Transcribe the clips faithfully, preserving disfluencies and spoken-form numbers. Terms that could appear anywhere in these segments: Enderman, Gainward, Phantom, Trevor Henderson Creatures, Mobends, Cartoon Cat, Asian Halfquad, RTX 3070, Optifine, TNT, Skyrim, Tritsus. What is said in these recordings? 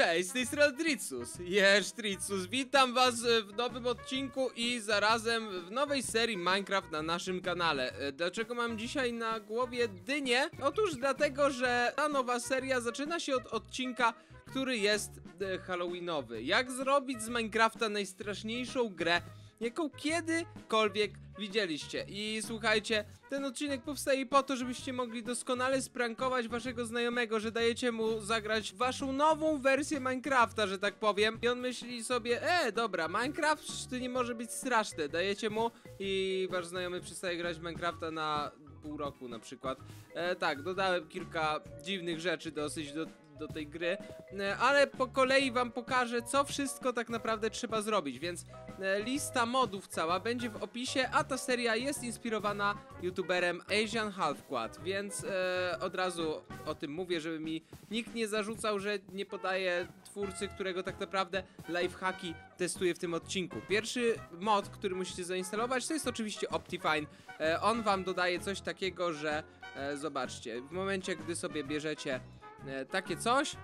Cześć, z tej strony Tritsus. Jest Tritsus, witam was w nowym odcinku i zarazem w nowej serii Minecraft na naszym kanale. Dlaczego mam dzisiaj na głowie dynię? Otóż dlatego, że ta nowa seria zaczyna się od odcinka, który jest halloweenowy. Jak zrobić z Minecrafta najstraszniejszą grę, jaką kiedykolwiek widzieliście. I słuchajcie, ten odcinek powstaje po to, żebyście mogli doskonale sprankować waszego znajomego, że dajecie mu zagrać waszą nową wersję Minecrafta, że tak powiem. I on myśli sobie, e, dobra, Minecraft to nie może być straszne. Dajecie mu i wasz znajomy przestaje grać w Minecrafta na pół roku na przykład. E, tak, dodałem kilka dziwnych rzeczy dosyć do... do tej gry, ale po kolei wam pokażę, co wszystko tak naprawdę trzeba zrobić, więc lista modów cała będzie w opisie, a ta seria jest inspirowana youtuberem Asian Halfquad, więc e, od razu o tym mówię, żeby mi nikt nie zarzucał, że nie podaję twórcy, którego tak naprawdę lifehacki testuję w tym odcinku. Pierwszy mod, który musicie zainstalować, to jest oczywiście Optifine. E, on wam dodaje coś takiego, że e, zobaczcie, w momencie, gdy sobie bierzecie takie coś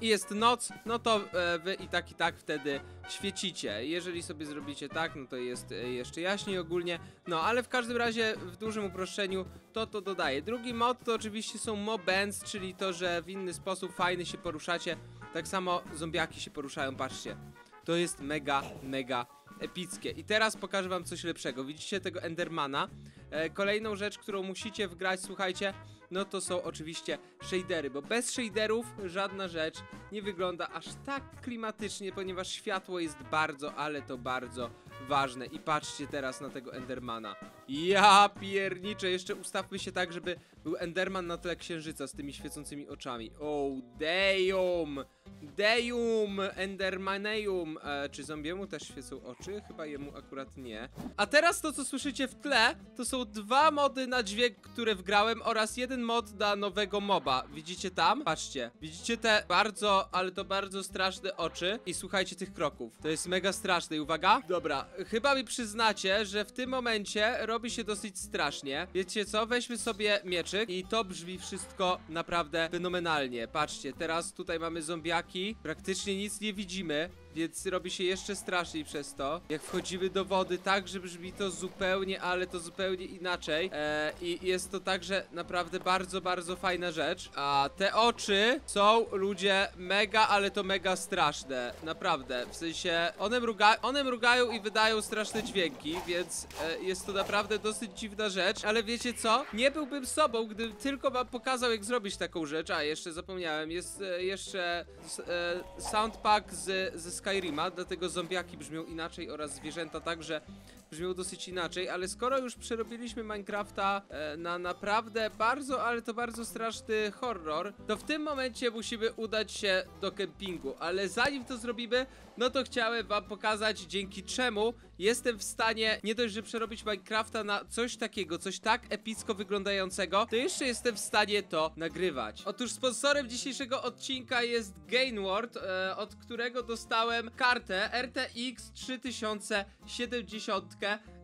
i jest noc, no to wy i tak i tak wtedy świecicie. Jeżeli sobie zrobicie tak, no to jest jeszcze jaśniej ogólnie. No ale w każdym razie w dużym uproszczeniu to to dodaje. Drugi mod to oczywiście są Mobends, czyli to, że w inny sposób fajny się poruszacie. Tak samo zombiaki się poruszają, patrzcie. To jest mega, mega epickie. I teraz pokażę wam coś lepszego. Widzicie tego Endermana? E, kolejną rzecz, którą musicie wgrać, słuchajcie, no to są oczywiście shadery, bo bez shaderów żadna rzecz nie wygląda aż tak klimatycznie, ponieważ światło jest bardzo, ale to bardzo ważne. I patrzcie teraz na tego Endermana. Ja pierniczę, jeszcze ustawmy się tak, żeby był Enderman na tle księżyca z tymi świecącymi oczami. Oh, damn! Deum, Endermaneum. E, czy zombiemu też świecą oczy? Chyba jemu akurat nie. A teraz to, co słyszycie w tle, to są dwa mody na dźwięk, które wgrałem, oraz jeden mod dla nowego moba. Widzicie tam? Patrzcie. Widzicie te bardzo, ale to bardzo straszne oczy? I słuchajcie tych kroków. To jest mega straszne. I uwaga. Dobra, chyba mi przyznacie, że w tym momencie robi się dosyć strasznie. Wiecie co? Weźmy sobie mieczyk i to brzmi wszystko naprawdę fenomenalnie. Patrzcie, teraz tutaj mamy zombiaki. Praktycznie nic nie widzimy, więc robi się jeszcze straszniej przez to. Jak wchodzimy do wody, tak, że brzmi to zupełnie, ale to zupełnie inaczej. Eee, I jest to także naprawdę bardzo, bardzo fajna rzecz. A te oczy są, ludzie, mega, ale to mega straszne. Naprawdę, w sensie one, mruga one mrugają i wydają straszne dźwięki, więc e, jest to naprawdę dosyć dziwna rzecz. Ale wiecie co? Nie byłbym sobą, gdybym tylko wam pokazał, jak zrobić taką rzecz. A, jeszcze zapomniałem, jest e, jeszcze e, soundpack z, ze Skyrima, dlatego zombiaki brzmią inaczej oraz zwierzęta także brzmią dosyć inaczej, ale skoro już przerobiliśmy Minecrafta e, na naprawdę bardzo, ale to bardzo straszny horror, to w tym momencie musimy udać się do kempingu, ale zanim to zrobimy, no to chciałem wam pokazać, dzięki czemu jestem w stanie nie dość, że przerobić Minecrafta na coś takiego, coś tak epicko wyglądającego, to jeszcze jestem w stanie to nagrywać. Otóż sponsorem dzisiejszego odcinka jest Gainward, e, od którego dostałem kartę R T X trzy tysiące siedemdziesiąt,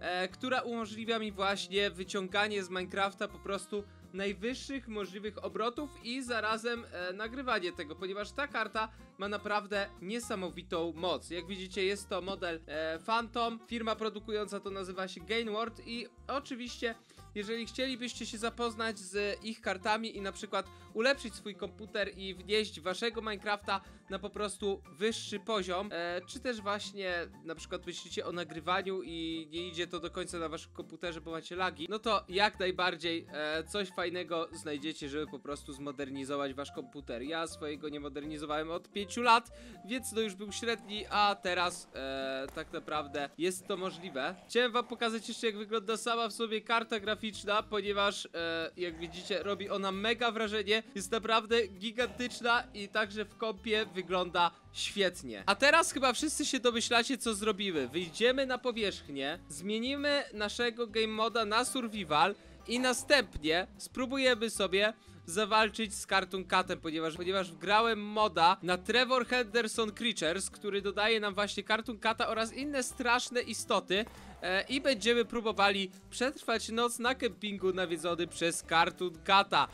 e, która umożliwia mi właśnie wyciąganie z Minecrafta po prostu najwyższych możliwych obrotów i zarazem e, nagrywanie tego, ponieważ ta karta ma naprawdę niesamowitą moc. Jak widzicie, jest to model e, Phantom, firma produkująca to nazywa się Gainward i oczywiście jeżeli chcielibyście się zapoznać z ich kartami i na przykład ulepszyć swój komputer i wnieść waszego Minecrafta na po prostu wyższy poziom, e, czy też właśnie na przykład myślicie o nagrywaniu i nie idzie to do końca na waszym komputerze, bo macie lagi, no to jak najbardziej e, coś fajnego znajdziecie, żeby po prostu zmodernizować wasz komputer. Ja swojego nie modernizowałem od pięciu lat, więc to już był średni, a teraz e, tak naprawdę jest to możliwe. Chciałem wam pokazać jeszcze, jak wygląda sama w sobie karta graficzna, ponieważ e, jak widzicie, robi ona mega wrażenie, jest naprawdę gigantyczna i także w kompie wygląda świetnie. A teraz chyba wszyscy się domyślacie, co zrobimy. Wyjdziemy na powierzchnię, zmienimy naszego game moda na survival i następnie spróbujemy sobie zawalczyć z Cartoon Catem, ponieważ, ponieważ wgrałem moda na Trevor Henderson Creatures, który dodaje nam właśnie Cartoon Cata oraz inne straszne istoty e, i będziemy próbowali przetrwać noc na kempingu nawiedzony przez Cartoon Cata.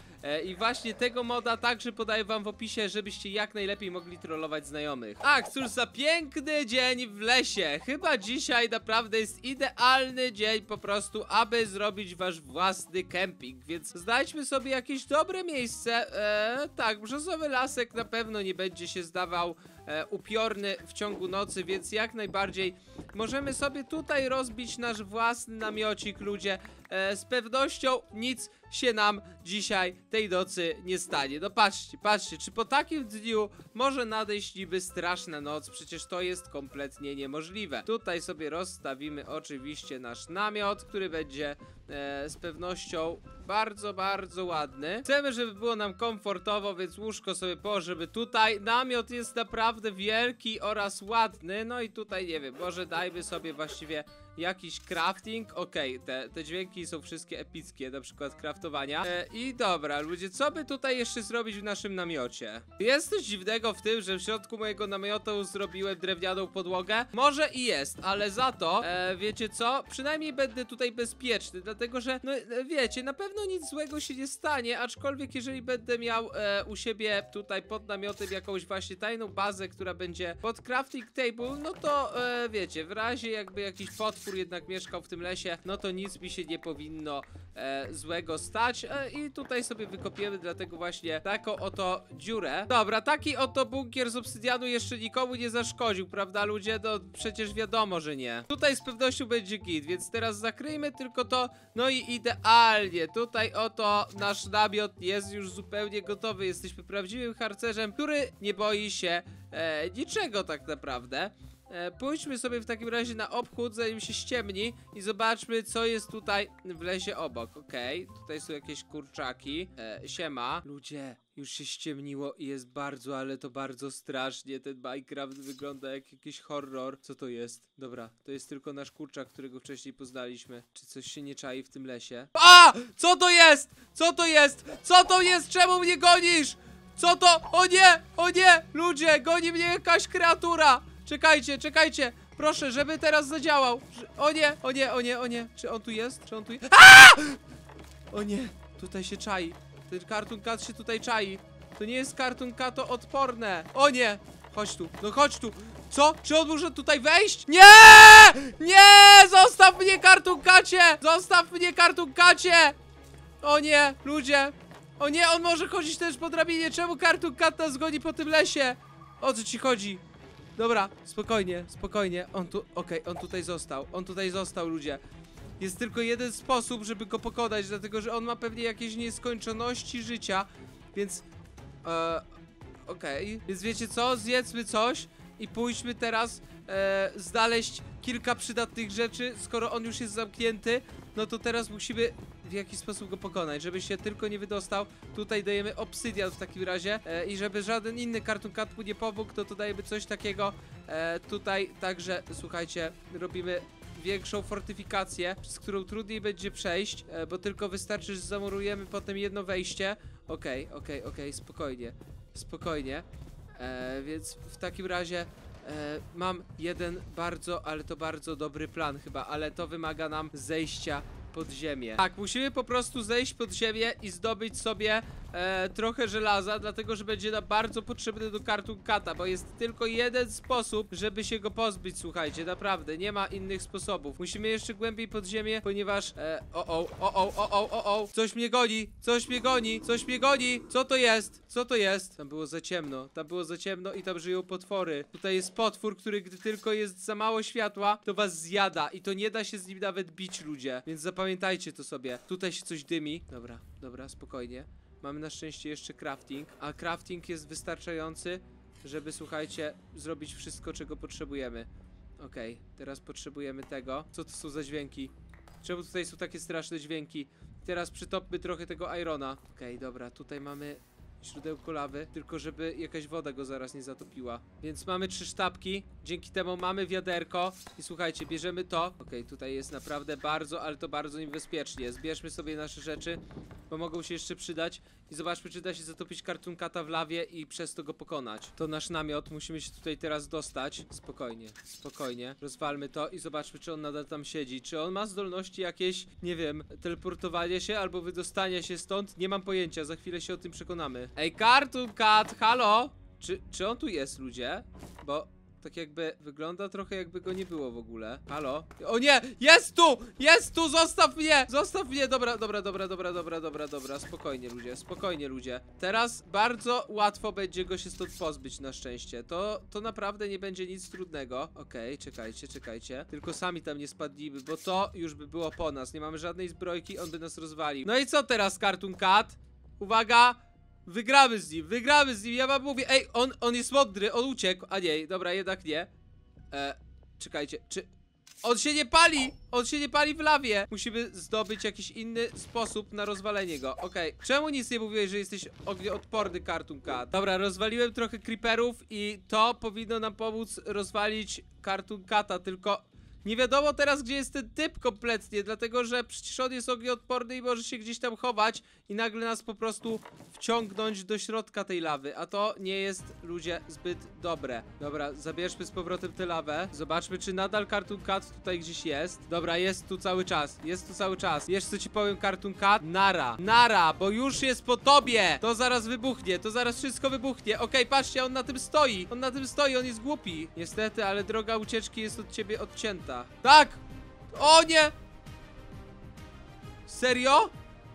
I właśnie tego moda także podaję wam w opisie, żebyście jak najlepiej mogli trollować znajomych. Ach, cóż za piękny dzień w lesie. Chyba dzisiaj naprawdę jest idealny dzień po prostu, aby zrobić wasz własny kemping. Więc znajdźmy sobie jakieś dobre miejsce. eee, Tak, brzozowy lasek na pewno nie będzie się zdawał e, upiorny w ciągu nocy, więc jak najbardziej możemy sobie tutaj rozbić nasz własny namiocik, ludzie. e, Z pewnością nic się nam dzisiaj, tej nocy nie stanie. No patrzcie, patrzcie, czy po takim dniu może nadejść niby straszna noc? Przecież to jest kompletnie niemożliwe. Tutaj sobie rozstawimy oczywiście nasz namiot, który będzie e, z pewnością bardzo, bardzo ładny. Chcemy, żeby było nam komfortowo, więc łóżko sobie położymy tutaj. Namiot jest naprawdę wielki oraz ładny. No i tutaj, nie wiem, może dajmy sobie właściwie jakiś crafting. Okej, okay, te, te dźwięki są wszystkie epickie, na przykład craftowania. e, I dobra, ludzie, co by tutaj jeszcze zrobić w naszym namiocie? Jest coś dziwnego w tym, że w środku mojego namiotu zrobiłem drewnianą podłogę. Może i jest, ale za to e, wiecie co? Przynajmniej będę tutaj bezpieczny, dlatego że, no wiecie, na pewno nic złego się nie stanie. Aczkolwiek jeżeli będę miał e, u siebie tutaj pod namiotem jakąś właśnie tajną bazę, która będzie pod crafting table, no to e, wiecie, w razie jakby jakiś potwór jednak mieszkał w tym lesie, no to nic mi się nie powinno e, złego stać. e, I tutaj sobie wykopiemy dlatego właśnie taką oto dziurę. Dobra, taki oto bunkier z obsydianu jeszcze nikomu nie zaszkodził, prawda ludzie? No przecież wiadomo, że nie. Tutaj z pewnością będzie git, więc teraz zakryjmy tylko to, no i idealnie. Tutaj oto nasz namiot jest już zupełnie gotowy. Jesteśmy prawdziwym harcerzem, który nie boi się e, niczego tak naprawdę. Pójdźmy sobie w takim razie na obchód, zanim się ściemni, i zobaczmy, co jest tutaj w lesie obok. Okej, okay, tutaj są jakieś kurczaki. e, Siema. Ludzie, już się ściemniło i jest bardzo, ale to bardzo strasznie. Ten Minecraft wygląda jak jakiś horror. Co to jest? Dobra, to jest tylko nasz kurczak, którego wcześniej poznaliśmy. Czy coś się nie czai w tym lesie? A! Co to jest? Co to jest? Co to jest? Czemu mnie gonisz? Co to? O nie! O nie! Ludzie, goni mnie jakaś kreatura! Czekajcie, czekajcie! Proszę, żeby teraz zadziałał! O nie, o nie, o nie, o nie! Czy on tu jest? Czy on tu jest? Aaaa! O nie, tutaj się czai. Ten Cartoon Cat się tutaj czai. To nie jest Cartoon Cat, to odporne. O nie! Chodź tu, no chodź tu! Co? Czy on może tutaj wejść? Nie! Nie! Zostaw mnie, Cartoon Cacie! Zostaw mnie, Cartoon Cacie! O nie, ludzie! O nie, on może chodzić też po drabinie! Czemu Cartoon Cat nas goni po tym lesie? O co ci chodzi? Dobra, spokojnie, spokojnie. On tu, okej, okay, on tutaj został. On tutaj został, ludzie. Jest tylko jeden sposób, żeby go pokonać, dlatego że on ma pewnie jakieś nieskończoności życia. Więc e, okej, okay. Więc wiecie co? Zjedzmy coś i pójdźmy teraz e, znaleźć kilka przydatnych rzeczy. Skoro on już jest zamknięty, no to teraz musimy w jakiś sposób go pokonać, żeby się tylko nie wydostał. Tutaj dajemy obsydian w takim razie, e, i żeby żaden inny Cartoon Cat mu nie pomógł, to, to dajemy coś takiego e, tutaj. Także słuchajcie, robimy większą fortyfikację, z którą trudniej będzie przejść, e, bo tylko wystarczy, że zamurujemy potem jedno wejście. Okej, okej, okej, okej, spokojnie, spokojnie. E, więc w takim razie E, mam jeden bardzo, ale to bardzo dobry plan chyba, ale to wymaga nam zejścia pod ziemię. Tak, musimy po prostu zejść pod ziemię i zdobyć sobie e, trochę żelaza, dlatego że będzie nam bardzo potrzebny do Cartoon Cata, bo jest tylko jeden sposób, żeby się go pozbyć, słuchajcie, naprawdę, nie ma innych sposobów. Musimy jeszcze głębiej pod ziemię, ponieważ e, o, o, o, o, o, o, o, o, coś mnie goni, coś mnie goni, coś mnie goni, co to jest, co to jest? Tam było za ciemno, tam było za ciemno i tam żyją potwory. Tutaj jest potwór, który gdy tylko jest za mało światła, to was zjada i to nie da się z nim nawet bić, ludzie, więc zapamiętajcie. Pamiętajcie to sobie. Tutaj się coś dymi. Dobra, dobra, spokojnie. Mamy na szczęście jeszcze crafting, a crafting jest wystarczający, żeby, słuchajcie, zrobić wszystko, czego potrzebujemy. Okej, okay, teraz potrzebujemy tego. Co to są za dźwięki? Czemu tutaj są takie straszne dźwięki? Teraz przytopmy trochę tego irona. Okej, okay, dobra, tutaj mamy źródełko lawy, tylko żeby jakaś woda go zaraz nie zatopiła. Więc mamy trzy sztabki, dzięki temu mamy wiaderko i słuchajcie, bierzemy to. Okej, okay, tutaj jest naprawdę bardzo, ale to bardzo niebezpiecznie. Zbierzmy sobie nasze rzeczy bo mogą się jeszcze przydać. I zobaczmy, czy da się zatopić Cartoon Cata w lawie i przez to go pokonać. To nasz namiot, musimy się tutaj teraz dostać. Spokojnie, spokojnie. Rozwalmy to i zobaczmy, czy on nadal tam siedzi. Czy on ma zdolności jakieś, nie wiem, teleportowanie się albo wydostanie się stąd? Nie mam pojęcia, za chwilę się o tym przekonamy. Ej, Cartoon Cat, halo! Czy, czy on tu jest, ludzie? Bo... tak jakby wygląda trochę, jakby go nie było w ogóle. Halo? O nie! Jest tu! Jest tu! Zostaw mnie! Zostaw mnie! Dobra, dobra, dobra, dobra, dobra, dobra, dobra. Spokojnie, ludzie, spokojnie, ludzie. Teraz bardzo łatwo będzie go się stąd pozbyć, na szczęście. To, to naprawdę nie będzie nic trudnego. Okej, okay, czekajcie, czekajcie. Tylko sami tam nie spadliby, bo to już by było po nas. Nie mamy żadnej zbrojki, on by nas rozwalił. No i co teraz, Cartoon Cat? Uwaga! Wygramy z nim, wygramy z nim, ja wam mówię. Ej, on, on jest mądry, on uciekł. A nie, dobra, jednak nie. e, Czekajcie, czy... On się nie pali, on się nie pali w lawie. Musimy zdobyć jakiś inny sposób na rozwalenie go, okej okay. Czemu nic nie mówiłeś, że jesteś ognioodporny, Cartoon Cat? Dobra, rozwaliłem trochę creeperów i to powinno nam pomóc rozwalić Cartoon Cata, tylko nie wiadomo teraz, gdzie jest ten typ kompletnie, dlatego że przecież on jest ognioodporny i może się gdzieś tam chować i nagle nas po prostu wciągnąć do środka tej lawy, a to nie jest, ludzie, zbyt dobre. Dobra, zabierzmy z powrotem tę lawę, zobaczmy, czy nadal Cartoon Cat tutaj gdzieś jest. Dobra, jest tu cały czas, jest tu cały czas. Wiesz, co ci powiem, Cartoon Cat? Nara, nara, bo już jest po tobie! To zaraz wybuchnie, to zaraz wszystko wybuchnie. Okej, okay, patrzcie, on na tym stoi, on na tym stoi, on jest głupi. Niestety, ale droga ucieczki jest od ciebie odcięta. Tak! O nie! Serio?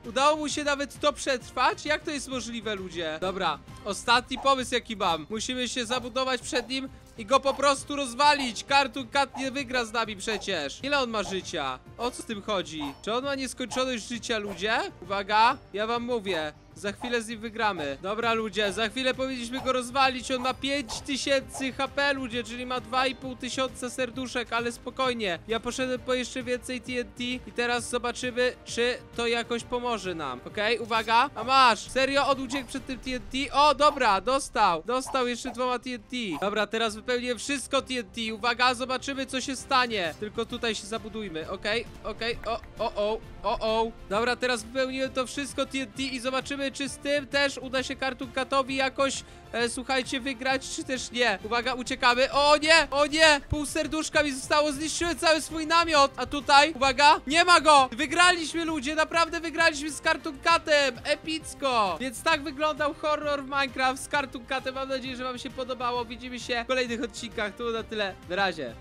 Udało mu się nawet to przetrwać? Jak to jest możliwe, ludzie? Dobra, ostatni pomysł, jaki mam. Musimy się zabudować przed nim i go po prostu rozwalić. Cartoon Cat nie wygra z nami przecież. Ile on ma życia? O co z tym chodzi? Czy on ma nieskończoność życia, ludzie? Uwaga, ja wam mówię. Za chwilę z nim wygramy. Dobra, ludzie, za chwilę powinniśmy go rozwalić. On ma pięć tysięcy H P, ludzie, czyli ma dwa i pół tysiąca serduszek, ale spokojnie. Ja poszedłem po jeszcze więcej T N T i teraz zobaczymy, czy to jakoś pomoże nam. Okej, okay, uwaga. A masz! Serio, on uciekł przed tym T N T? O, dobra, dostał. Dostał jeszcze dwoma T N T. Dobra, teraz wypełnię wszystko T N T. Uwaga, zobaczymy, co się stanie. Tylko tutaj się zabudujmy. Okej, okay, okej, okay. O, o, o, o, o. Dobra, teraz wypełniłem to wszystko T N T i zobaczymy, czy z tym też uda się Cartoon Catowi jakoś, e, słuchajcie, wygrać, czy też nie. Uwaga, uciekamy. O nie, o nie, pół serduszka mi zostało. Zniszczyły cały swój namiot. A tutaj, uwaga, nie ma go. Wygraliśmy, ludzie, naprawdę wygraliśmy z Cartoon Catem. Epicko. Więc tak wyglądał horror w Minecraft z Cartoon Catem. Mam nadzieję, że wam się podobało. Widzimy się w kolejnych odcinkach. To na tyle, na razie.